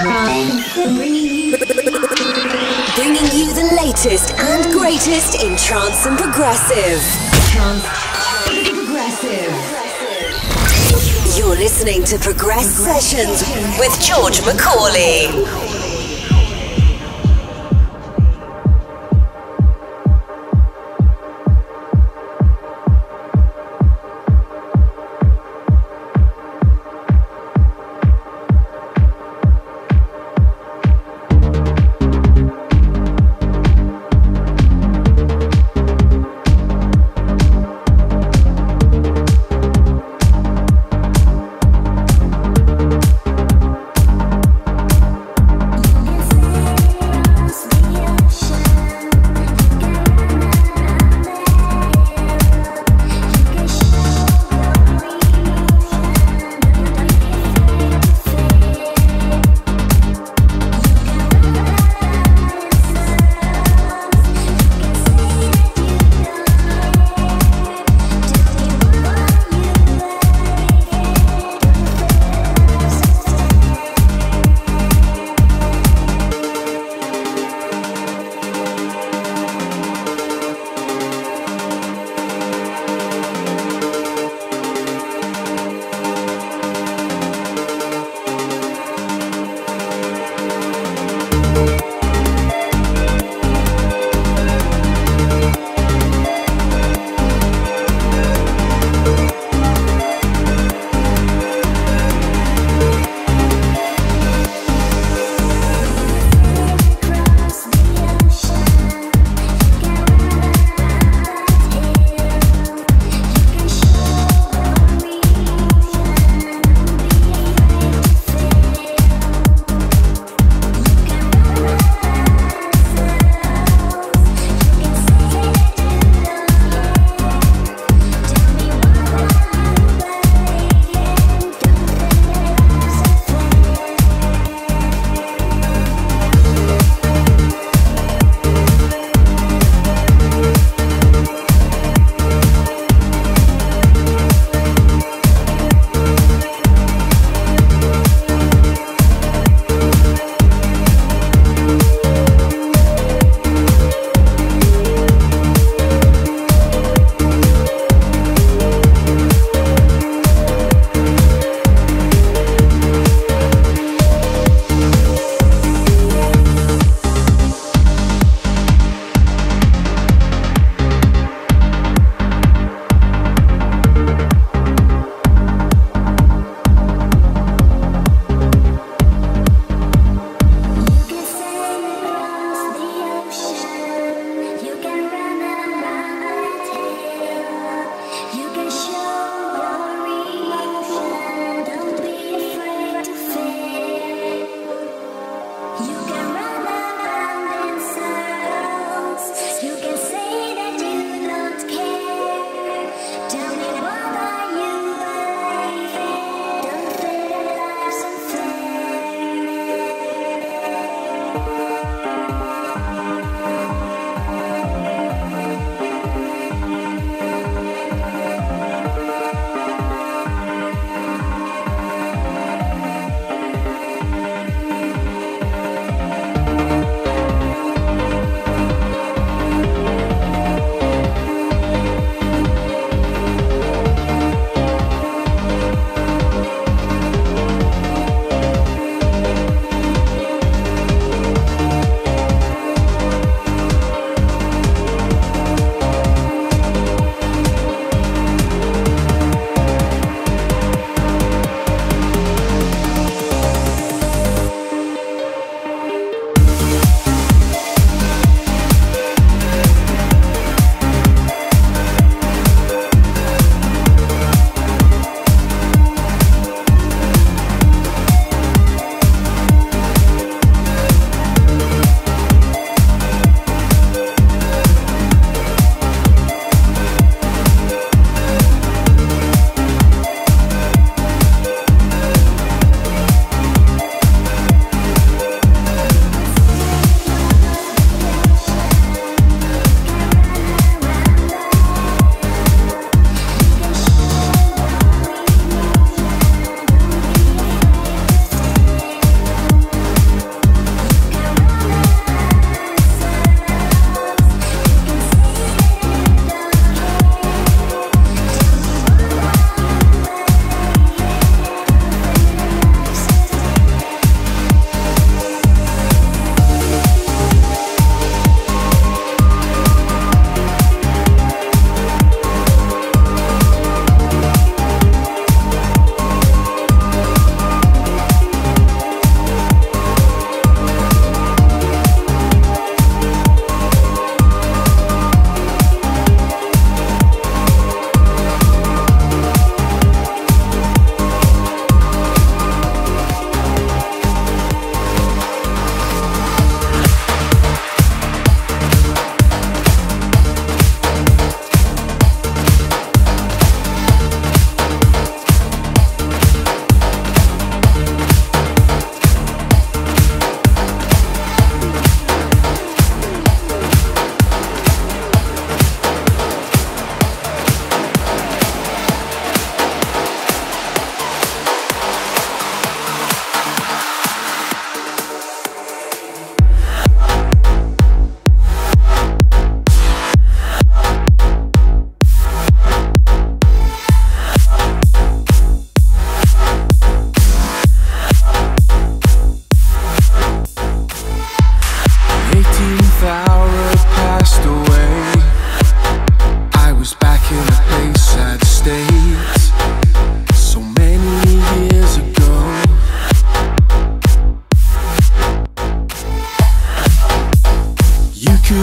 Bringing you the latest and greatest in trance and progressive. Trance and progressive. You're listening to Progress Sessions with George McCauley.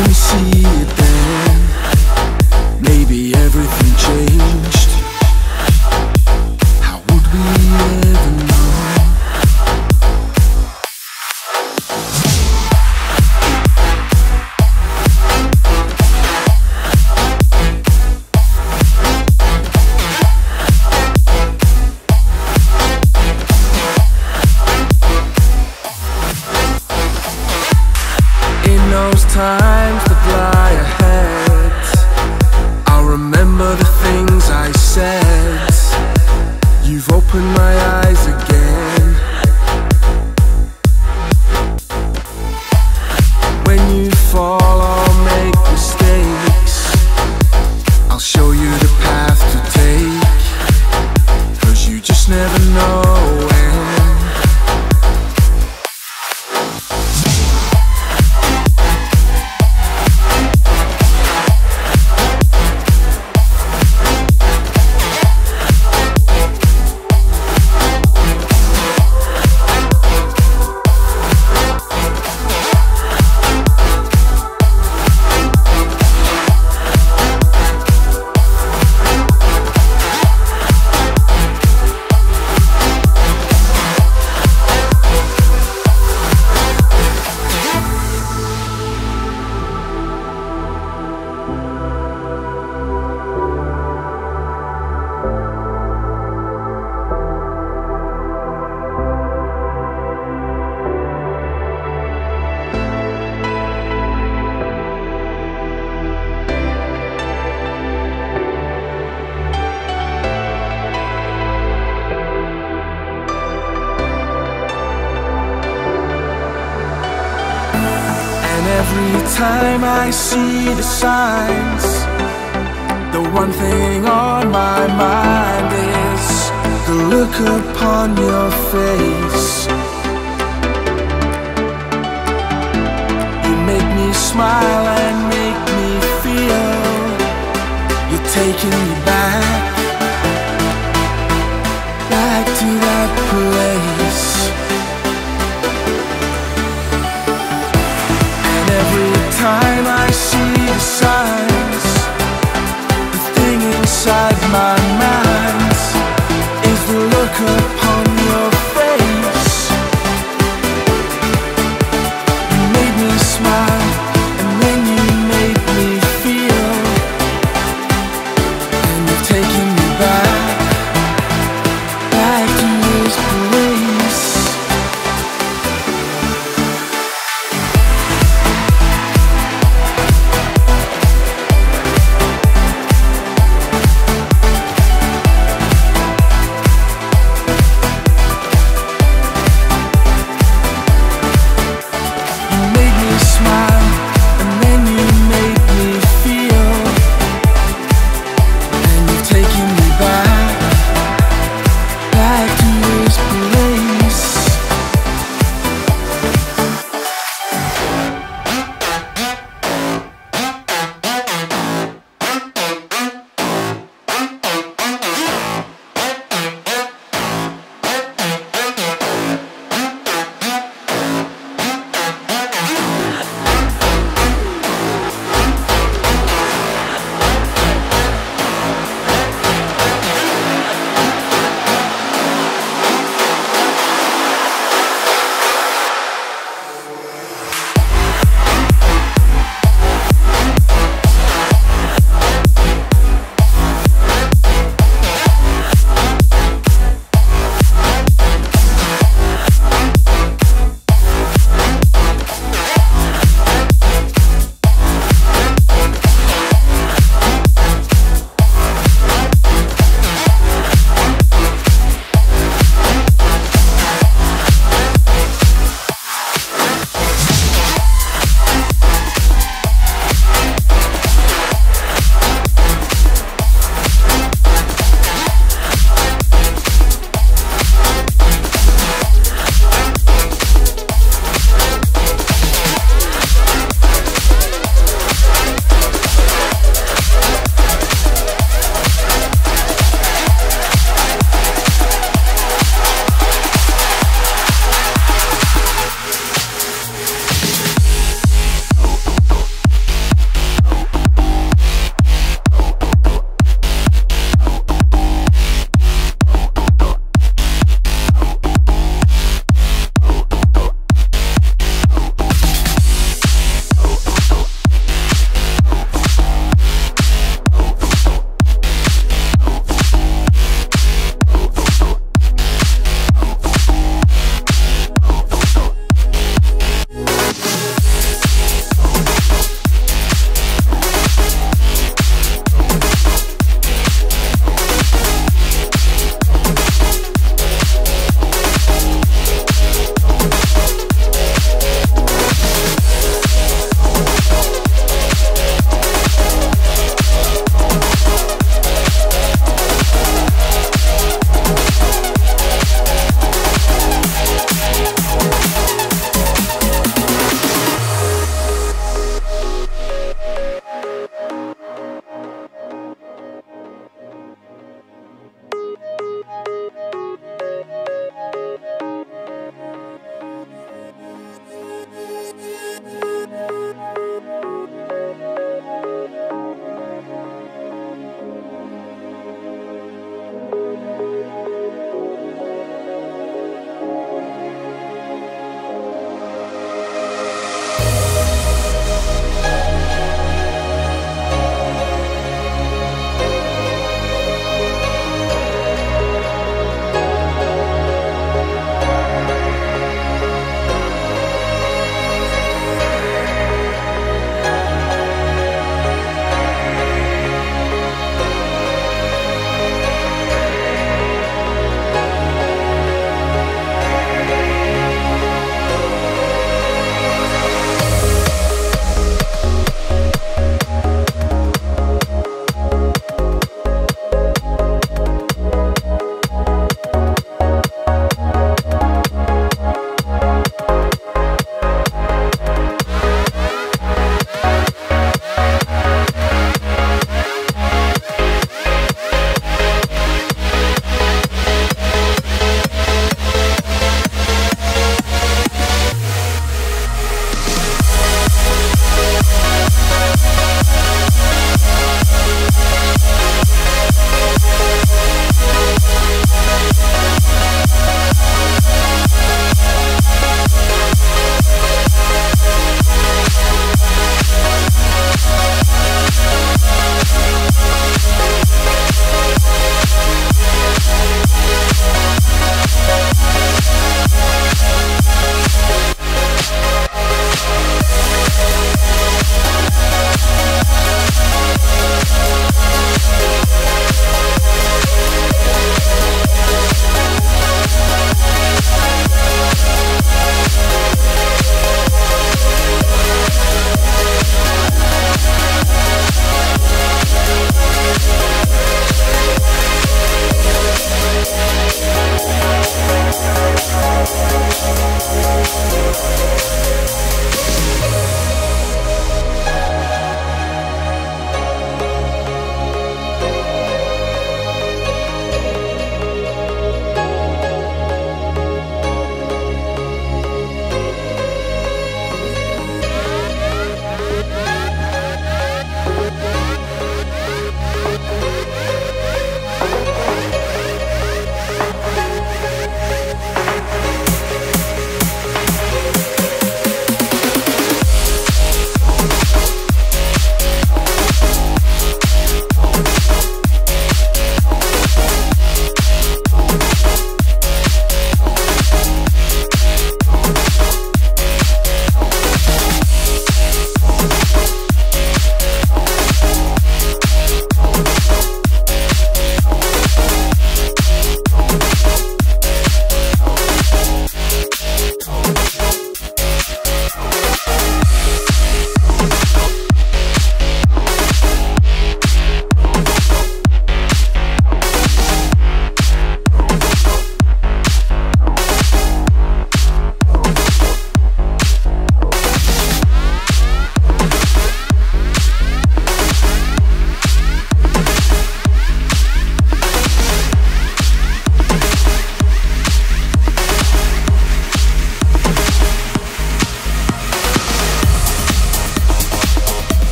soon to see it then. Maybe everything changed. How would we ever times that lie ahead? I'll remember the things I said. You've opened my eyes again. When you fall, I'll make mistakes. I'll show you the path to take, 'cause you just never know when. Every time I see the signs, the one thing on my mind is the look upon your face. You make me smile and make me feel you're taking me back, back to that place. Time I see the signs, the thing inside my mind is the look upon your face.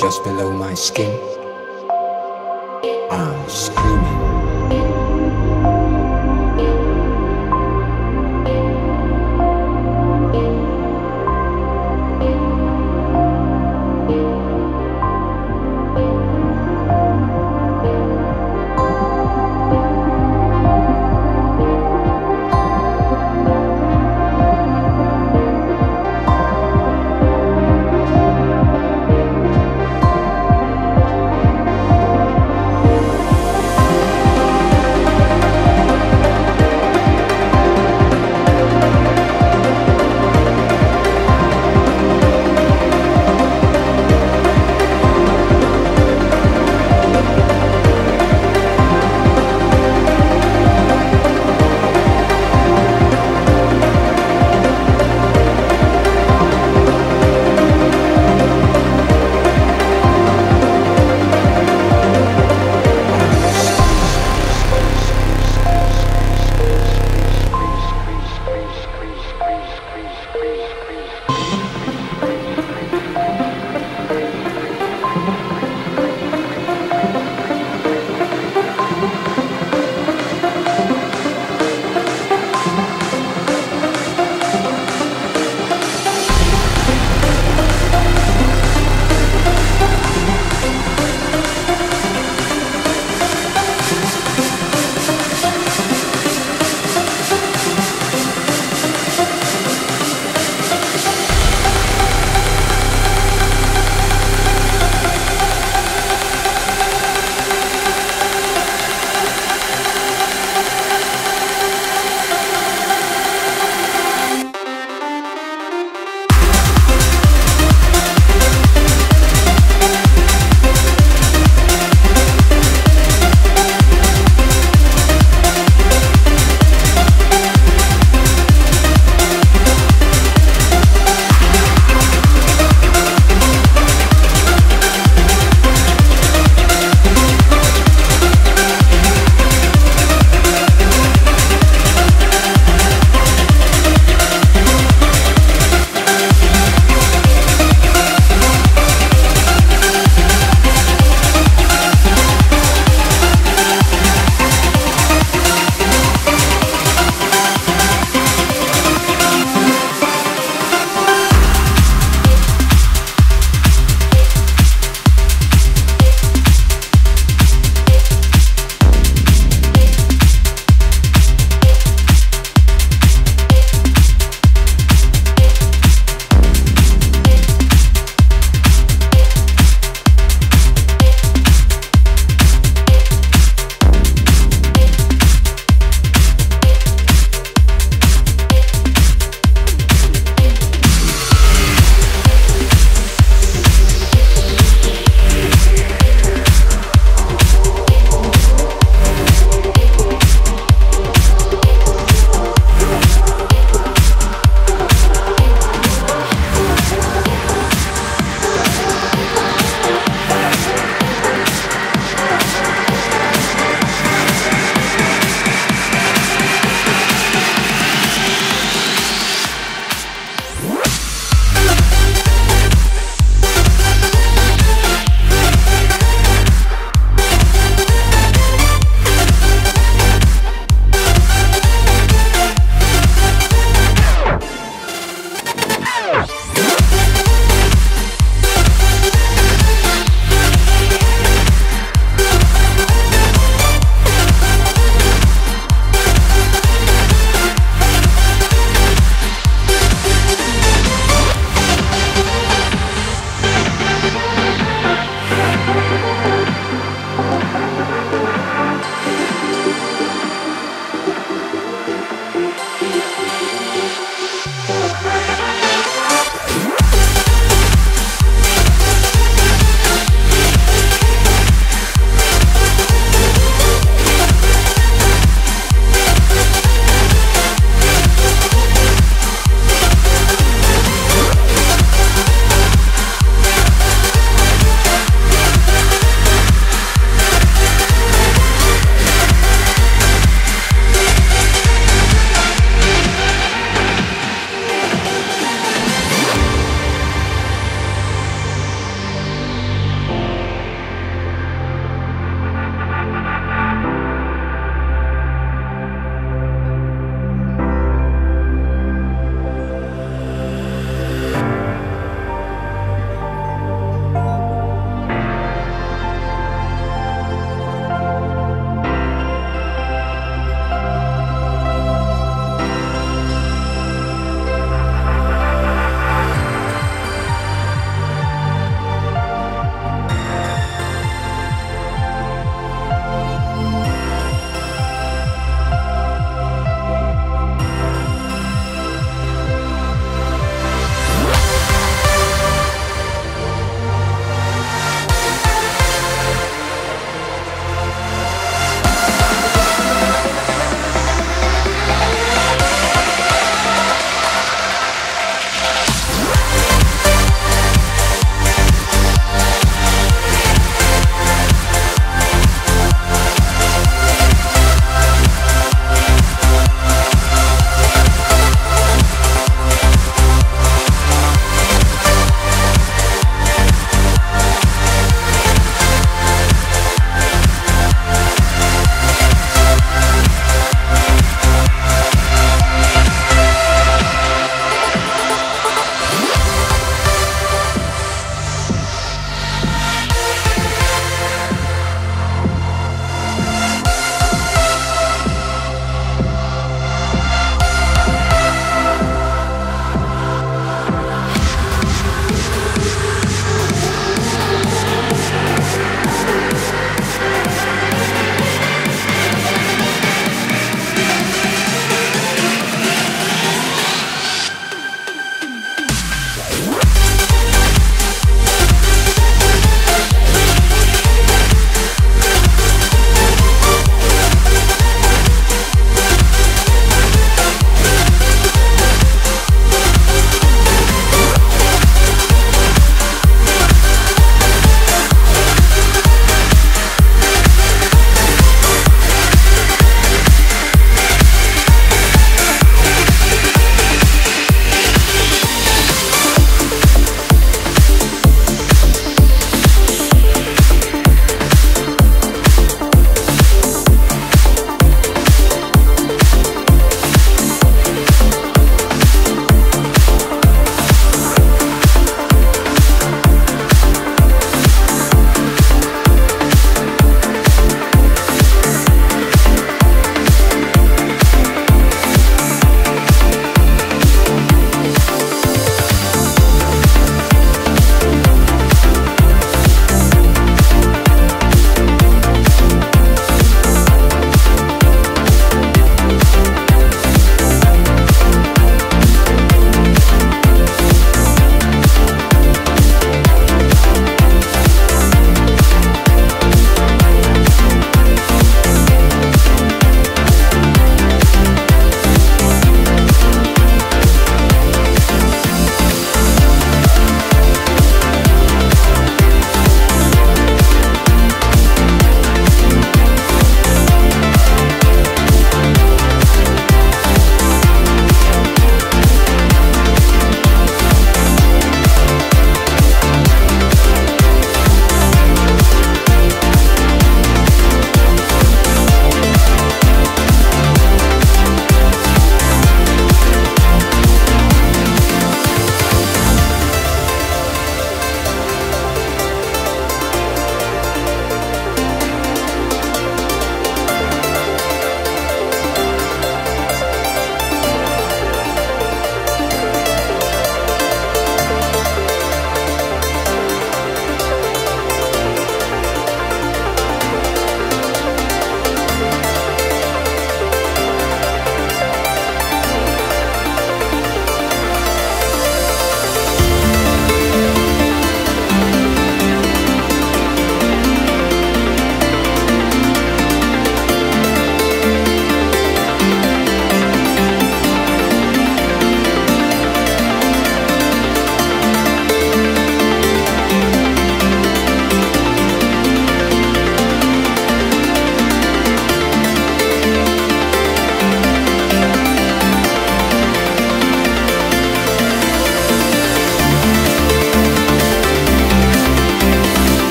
just below my skin. I'm screaming.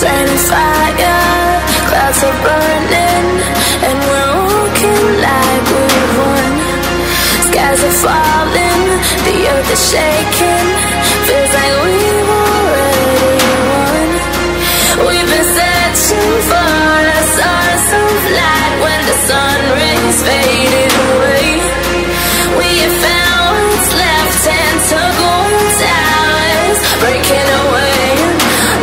setting fire, clouds are burning, and we're walking like we're one. Skies are falling, the earth is shaking, feels like we've already won. We've been searching for a source of light when the sun rings faded away. We have found what's left and took what's ours, breaking away.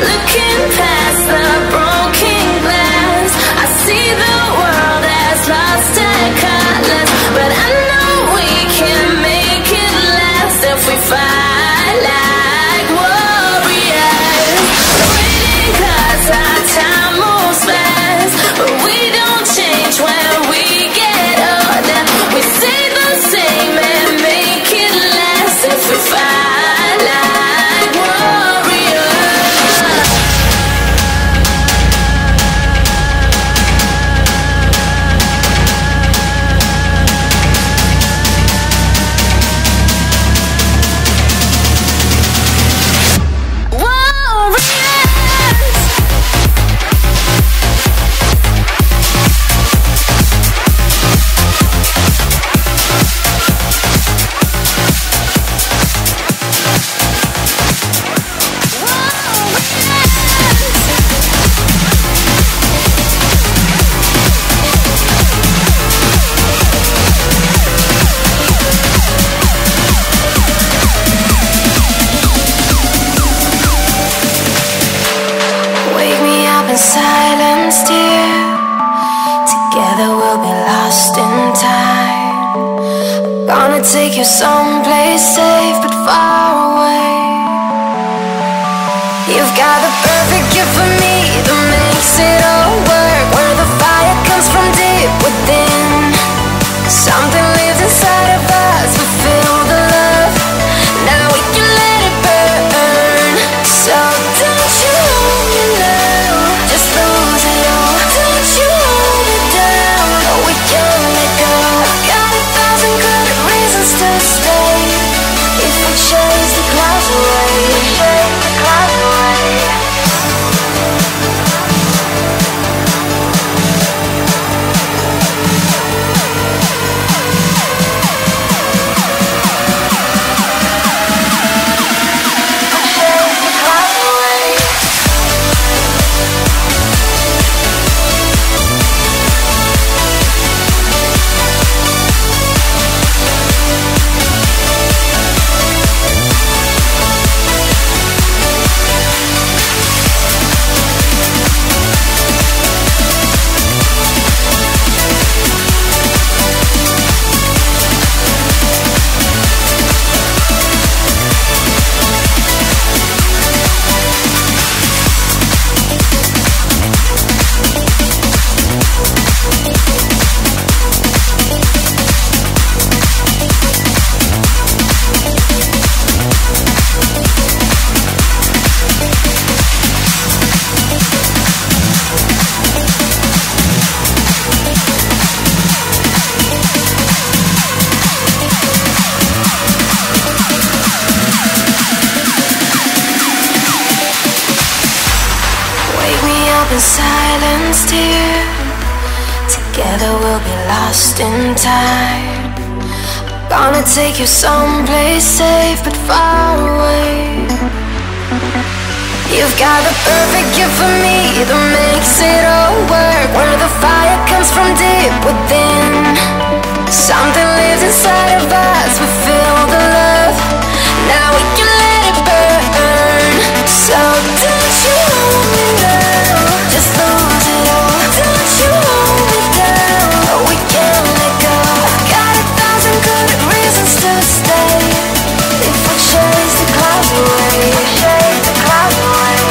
Looking past the broken glass, I see the world has lost their colors, but I know we can make it last if we fight like warriors. We're waiting 'cause our time moves fast, but we don't change when we get older. We stay the same and make it last if we fight like warriors. Take you someplace safe but far away. You've got the perfect gift for me that makes it all work, where the fire comes from deep within. Something lives inside of us, fulfill the love, now we can let it burn. So don't you hold me now, just lose it all. Don't you hold it down, oh we can let go. I've got a thousand good to stay, if we chase the clouds away, chase the clouds away. Chase the clouds away. Silence, dear. Together we'll be lost in time. I'm gonna take you someplace safe but far away. You've got the perfect gift for me that makes it all work, where the fire comes from deep within. Something lives inside of us, we feel the love, now we can let it burn. So don't you hold me now, just lose it all. Don't you hold it down, oh we can't let go. I've got a thousand good reasons to stay, if we chase the clouds away, we chase the clouds away.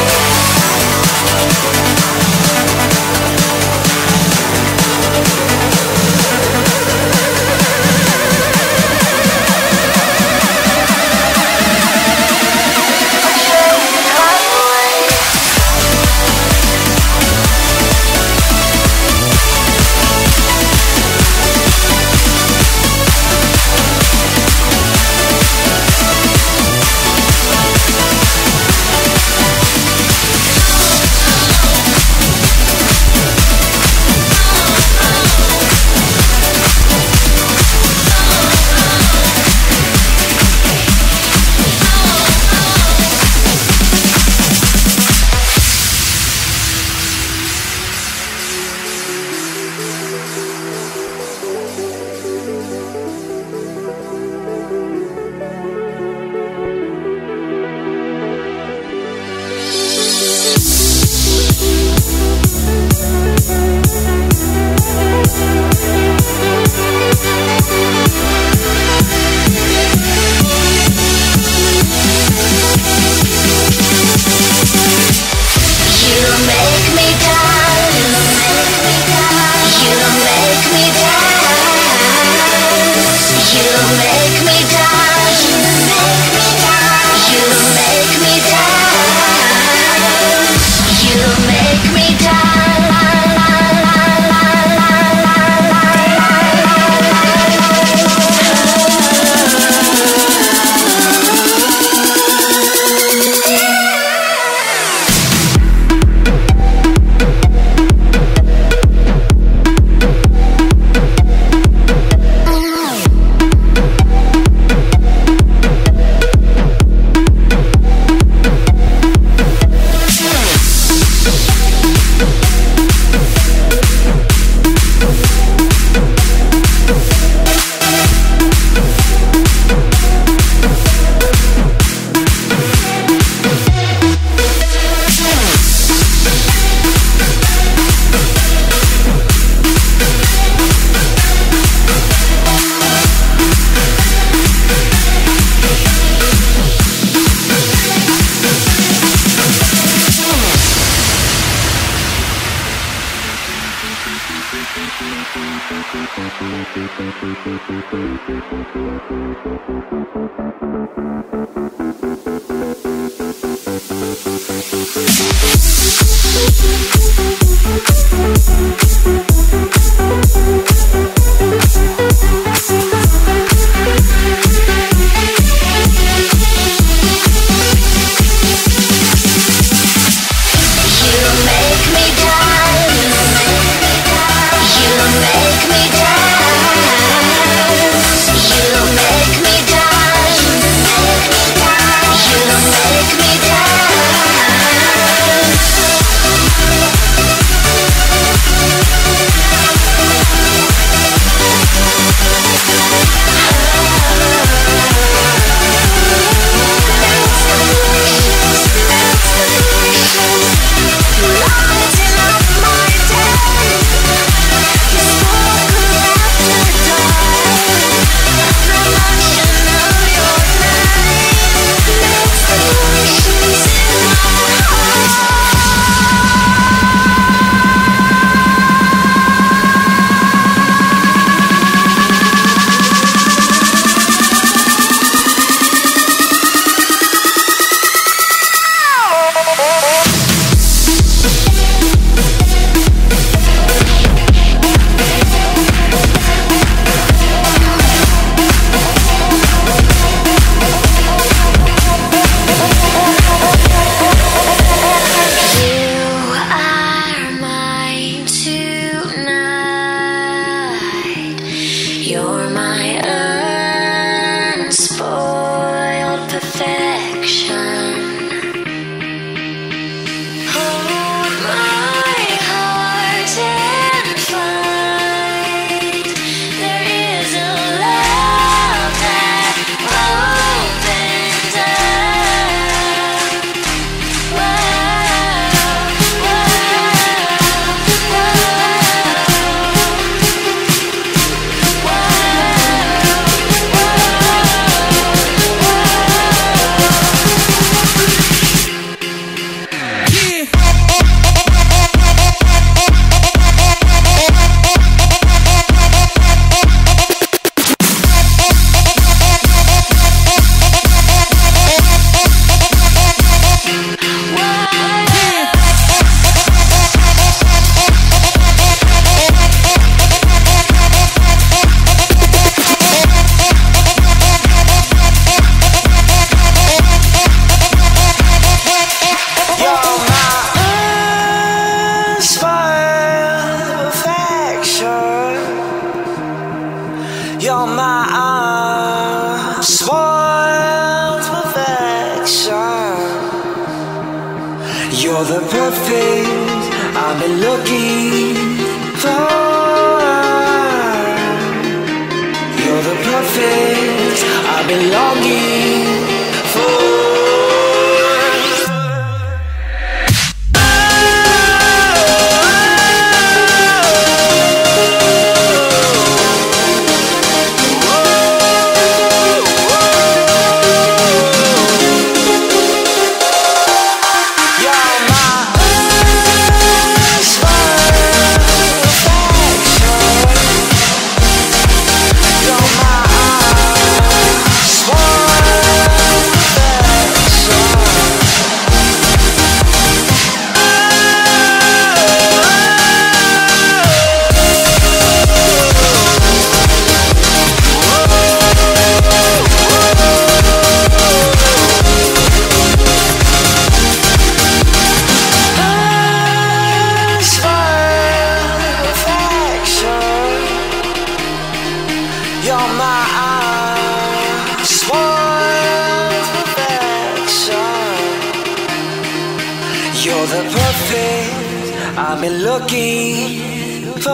I've been looking for.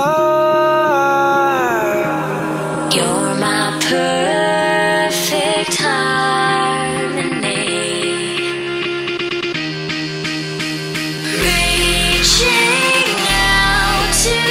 You're my perfect harmony, reaching out to.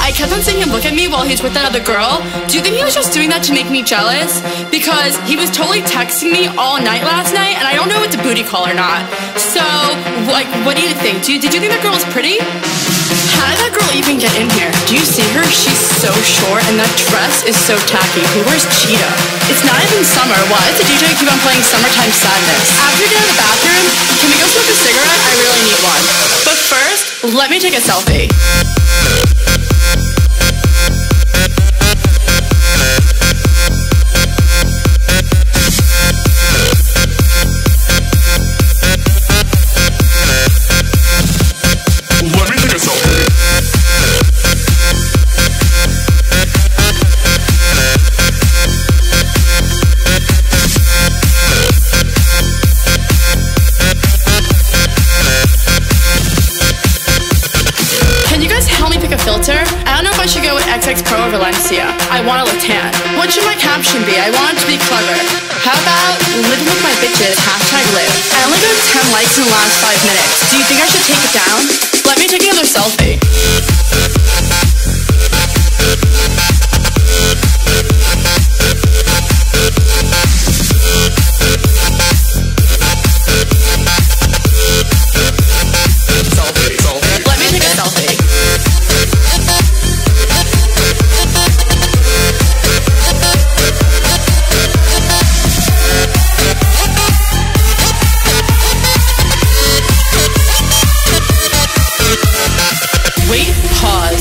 I kept on seeing him look at me while he's with that other girl. Do you think he was just doing that to make me jealous? Because he was totally texting me all night last night, and I don't know if it's a booty call or not. So, like, what do you think? Did you think that girl was pretty? How did that girl even get in here? Do you see her? She's so short, and that dress is so tacky. Who wears cheetah? It's not even summer. Why does the DJ keep on playing Summertime Sadness? After you get out of the bathroom, can we go smoke a cigarette? I really need one. But first, let me take a selfie. I don't know if I should go with XX Pro or Valencia. I want to look tan. What should my caption be? I want it to be clever. How about living with my bitches, #live. I only got 10 likes in the last 5 minutes. Do you think I should take it down? Let me take another selfie.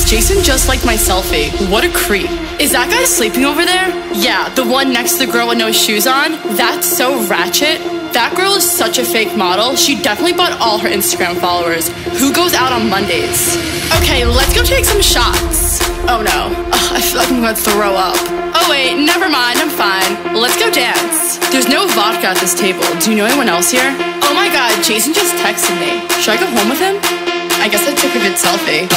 Jason just liked my selfie. What a creep. Is that guy sleeping over there? Yeah, the one next to the girl with no shoes on. That's so ratchet. That girl is such a fake model. She definitely bought all her Instagram followers. Who goes out on Mondays? Okay, let's go take some shots. Oh no. Ugh, I feel like I'm gonna throw up. Oh wait, never mind, I'm fine. Let's go dance. There's no vodka at this table. Do you know anyone else here? Oh my god, Jason just texted me. Should I go home with him? I guess I took a good selfie.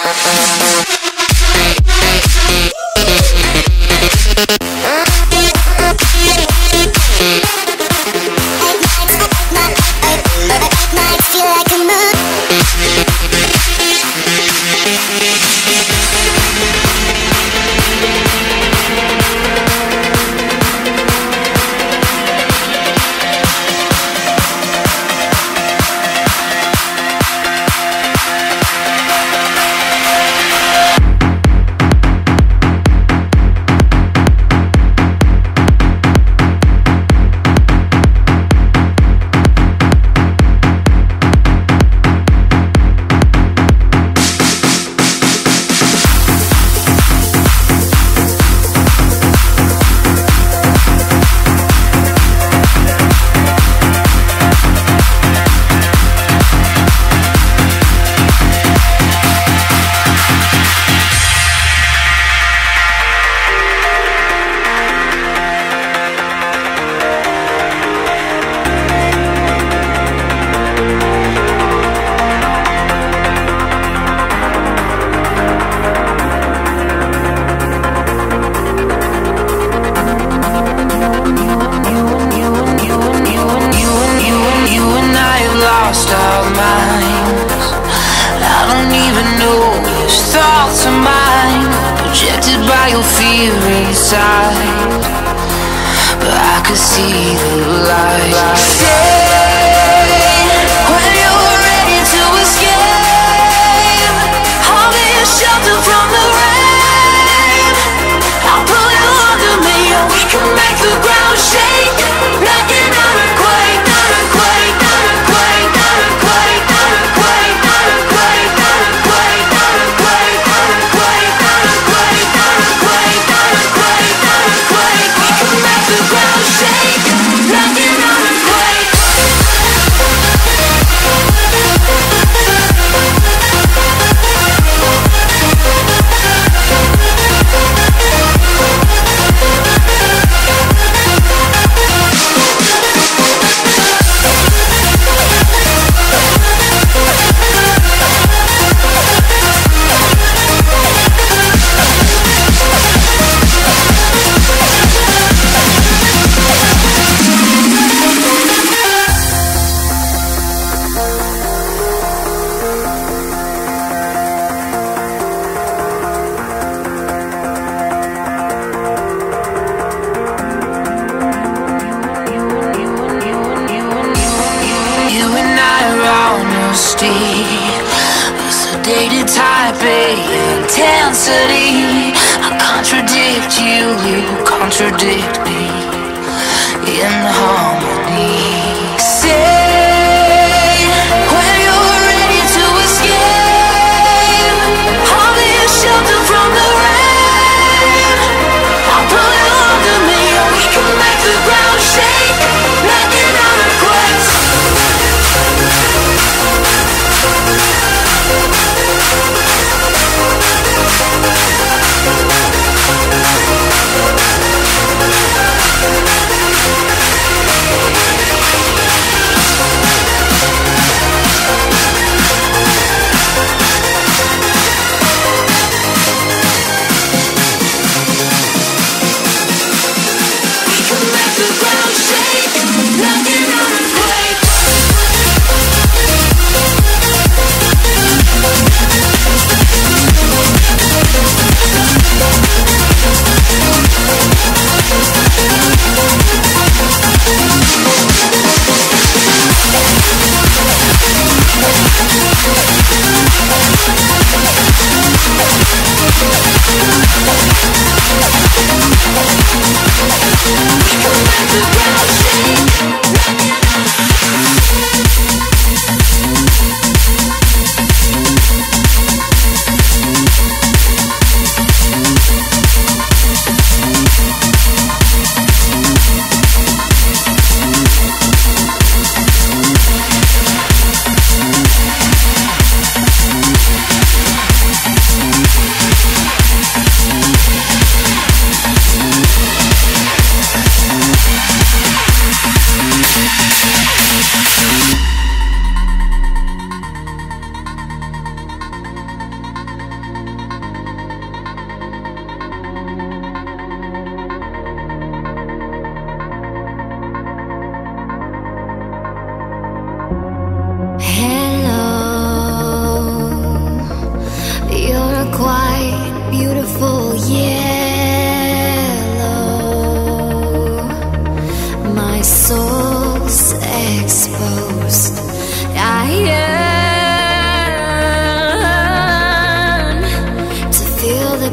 We can make the ground shake.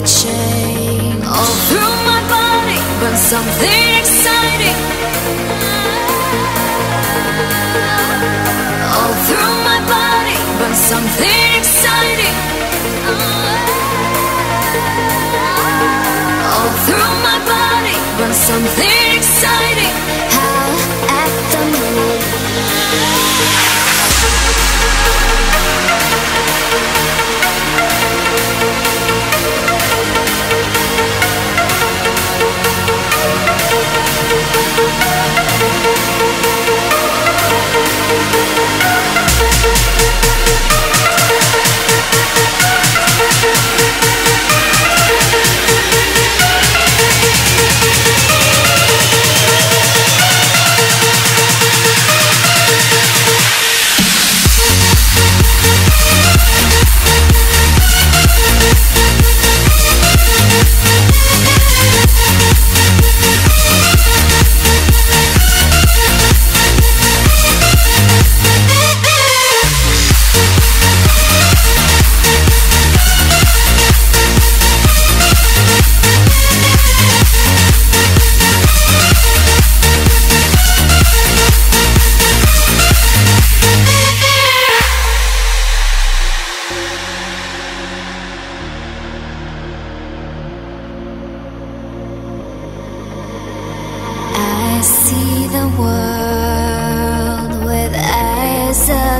chain. All through my body burns something exciting. All through my body burns something exciting. All through my body burns something exciting. Howl at the moon.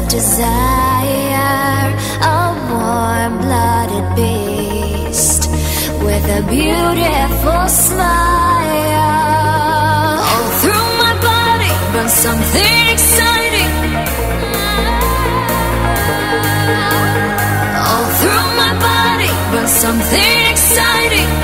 Desire, a warm-blooded beast with a beautiful smile. All through my body burns something exciting. All through my body burns something exciting.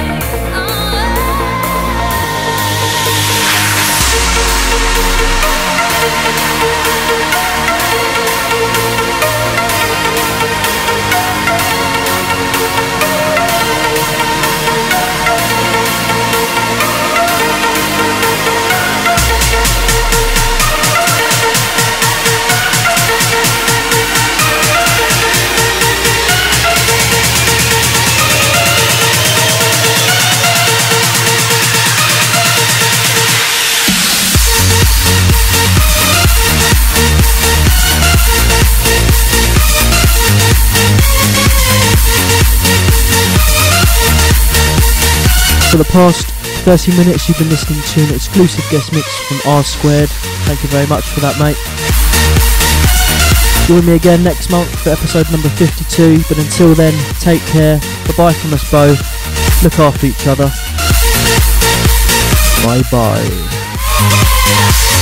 For the past 30 minutes you've been listening to an exclusive guest mix from R Squared. Thank you very much for that, mate. Join me again next month for episode number 52, but until then, take care, bye-bye from us both, look after each other, bye-bye.